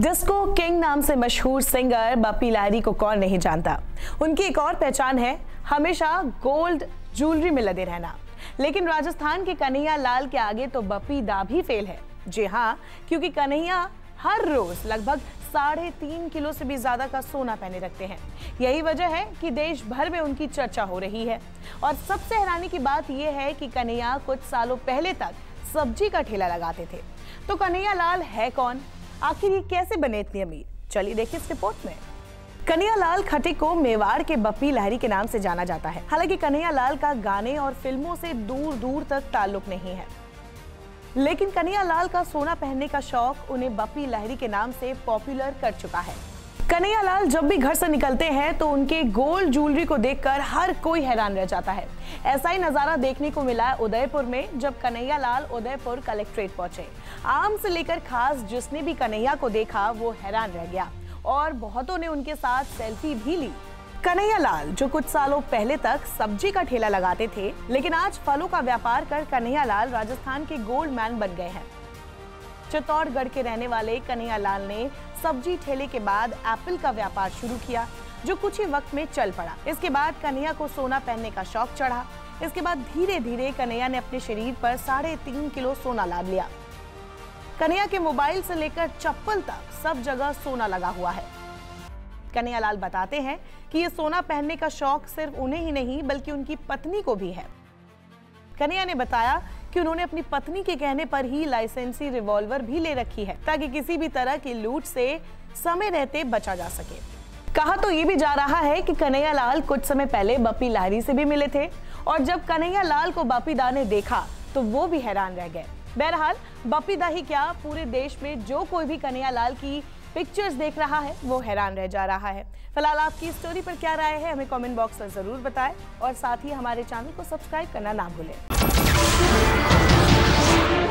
Disco king नाम से मशहूर सिंगर बप्पी लाहिड़ी को कौन नहीं जानता। उनकी एक और पहचान है हमेशा गोल्ड ज्वेलरी में लदे रहना। लेकिन राजस्थान के कन्हैयालाल के आगे तो बप्पी दा भी फेल है। जी हाँ, क्योंकि कन्हैया हर रोज लगभग 3.5 किलो से भी ज्यादा का सोना पहने रखते हैं। यही वजह है कि देश भर में उनकी चर्चा हो रही है। और सबसे हैरानी की बात यह है कि कन्हैया कुछ सालों पहले तक सब्जी का ठेला लगाते थे। तो कन्हैयालाल है कौन, आखिर ये कैसे बने इतने अमीर, चलिए देखिए इस रिपोर्ट में। कन्हैयालाल खटीक को मेवाड़ के बप्पी लाहिड़ी के नाम से जाना जाता है। हालांकि कन्हैयालाल का गाने और फिल्मों से दूर दूर तक ताल्लुक नहीं है, लेकिन कन्हैयालाल का सोना पहनने का शौक उन्हें बप्पी लाहिड़ी के नाम से पॉपुलर कर चुका है। कन्हैयालाल जब भी घर से निकलते हैं तो उनके गोल्ड ज्वेलरी को देखकर हर कोई हैरान रह जाता है। ऐसा ही नज़ारा देखने को मिला उदयपुर में, जब कन्हैयालाल उदयपुर कलेक्ट्रेट पहुंचे। आम से लेकर खास, जिसने भी कन्हैया को देखा वो हैरान रह गया और बहुतों ने उनके साथ सेल्फी भी ली। कन्हैयालाल जो कुछ सालों पहले तक सब्जी का ठेला लगाते थे, लेकिन आज फलों का व्यापार कर कन्हैयालाल राजस्थान के गोल्ड मैन बन गए हैं। चित्तौड़गढ़ के रहने वाले कन्हैयालाल ने सब्जी ठेले के बाद एप्पल का व्यापार शुरू किया, जो कुछ ही वक्त में चल पड़ा। इसके बाद कन्हैया को सोना पहनने का शौक चढ़ा। इसके बाद धीरे धीरे कन्हैया ने अपने शरीर पर 3.5 किलो सोना लाद लिया। कन्हैया के मोबाइल से लेकर चप्पल तक सब जगह सोना लगा हुआ है। कन्हैयालाल बताते हैं कि ये सोना पहनने का शौक सिर्फ उन्हें ही नहीं बल्कि उनकी पत्नी को भी है। कन्हैया ने बताया कि उन्होंने अपनी पत्नी के कहने पर ही लाइसेंसी रिवॉल्वर भी ले रखी है, ताकि किसी भी तरह की लूट से समय रहते बचा जा सके। कहा तो ये भी जा रहा है कि कन्हैयालाल कुछ समय पहले बप्पी लाहिड़ी से भी मिले थे, और जब कन्हैयालाल को बप्पी दा ने देखा तो वो भी हैरान रह गए। बहरहाल बप्पी दा ही क्या, पूरे देश में जो कोई भी कन्हैयालाल की पिक्चर्स देख रहा है वो हैरान रह जा रहा है। फिलहाल आपकी स्टोरी पर क्या राय है हमें कमेंट बॉक्स में जरूर बताएं, और साथ ही हमारे चैनल को सब्सक्राइब करना ना भूलें।